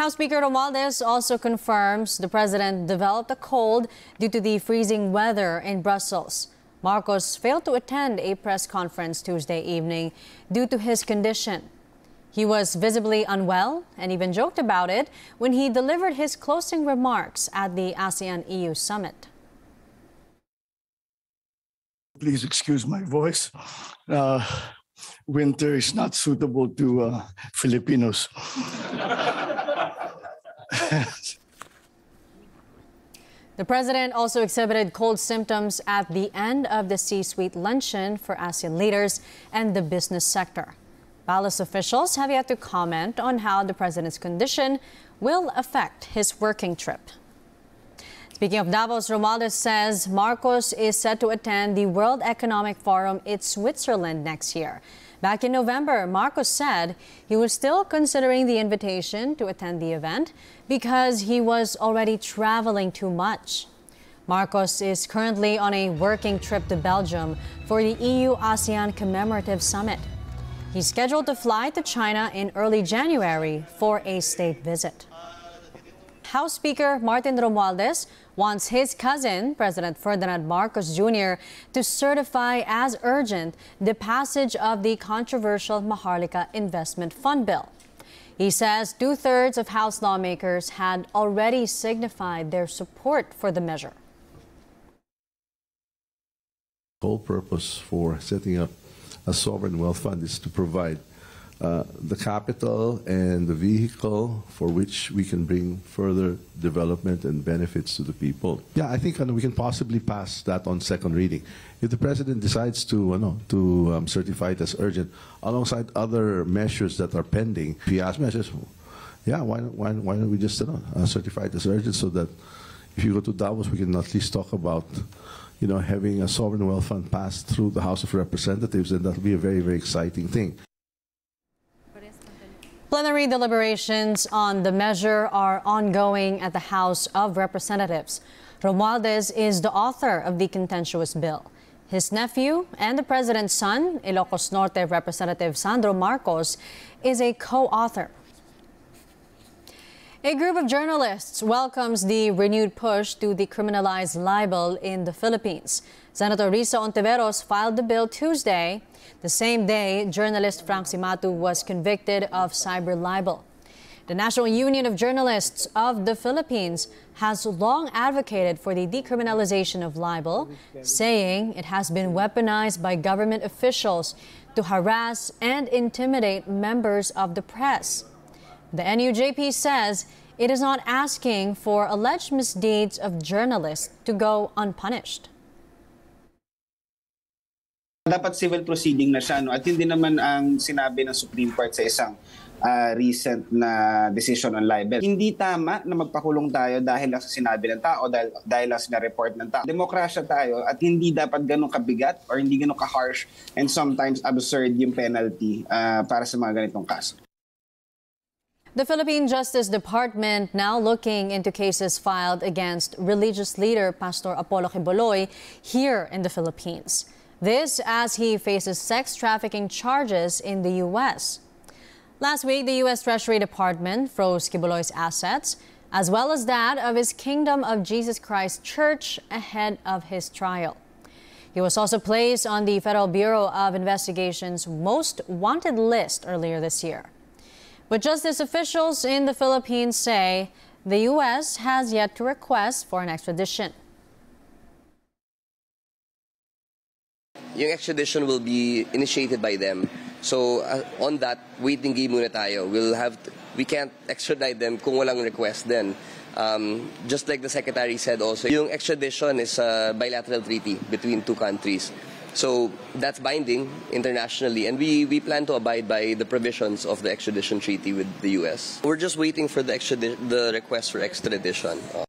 House Speaker Romualdez also confirms the president developed a cold due to the freezing weather in Brussels. Marcos failed to attend a press conference Tuesday evening due to his condition. He was visibly unwell and even joked about it when he delivered his closing remarks at the ASEAN-EU Summit. Please excuse my voice. Winter is not suitable to Filipinos. The president also exhibited cold symptoms at the end of the C-suite luncheon for ASEAN leaders and the business sector. Palace officials have yet to comment on how the president's condition will affect his working trip. Speaking of Davos, Romualdez says Marcos is set to attend the World Economic Forum in Switzerland next year. Back in November, Marcos said he was still considering the invitation to attend the event because he was already traveling too much. Marcos is currently on a working trip to Belgium for the EU-ASEAN Commemorative Summit. He's scheduled to fly to China in early January for a state visit. House Speaker Martin Romualdez wants his cousin, President Ferdinand Marcos Jr., to certify as urgent the passage of the controversial Maharlika Investment Fund Bill. He says two-thirds of House lawmakers had already signified their support for the measure. The whole purpose for setting up a sovereign wealth fund is to provide the capital and the vehicle for which we can bring further development and benefits to the people. Yeah, I think we can possibly pass that on second reading. If the president decides to certify it as urgent, alongside other measures that are pending, PS measures, yeah, why don't we just certify it as urgent so that if you go to Davos, we can at least talk about having a sovereign wealth fund passed through the House of Representatives, and that'll be a very, very exciting thing. Plenary deliberations on the measure are ongoing at the House of Representatives. Romualdez is the author of the contentious bill. His nephew and the president's son, Ilocos Norte Representative Sandro Marcos, is a co-author. A group of journalists welcomes the renewed push to decriminalize libel in the Philippines. Senator Risa Ontiveros filed the bill Tuesday, the same day journalist Frank Simatu was convicted of cyber libel. The National Union of Journalists of the Philippines has long advocated for the decriminalization of libel, saying it has been weaponized by government officials to harass and intimidate members of the press. The NUJP says it is not asking for alleged misdeeds of journalists to go unpunished. Dapat civil proceeding na siya. No? At hindi naman ang sinabi ng Supreme Court sa isang recent na decision on libel. Hindi tama na magpakulong tayo dahil lang sa sinabi ng tao, dahil lang sa report ng tao. Demokrasya tayo at hindi dapat ganun kabigat or hindi ganun ka-harsh and sometimes absurd yung penalty para sa mga ganitong kaso. The Philippine Justice Department now looking into cases filed against religious leader Pastor Apollo Kiboloy here in the Philippines. This as he faces sex trafficking charges in the U.S. Last week, the U.S. Treasury Department froze Kiboloy's assets, as well as that of his Kingdom of Jesus Christ Church ahead of his trial. He was also placed on the Federal Bureau of Investigation's most wanted list earlier this year. But justice officials in the Philippines say the U.S. has yet to request for an extradition. Yung extradition will be initiated by them. So on that, waiting game muna tayo. We can't extradite them kung walang request then. Just like the Secretary said also, yung extradition is a bilateral treaty between two countries. So that's binding internationally, and we plan to abide by the provisions of the extradition treaty with the U.S. We're just waiting for the request for extradition.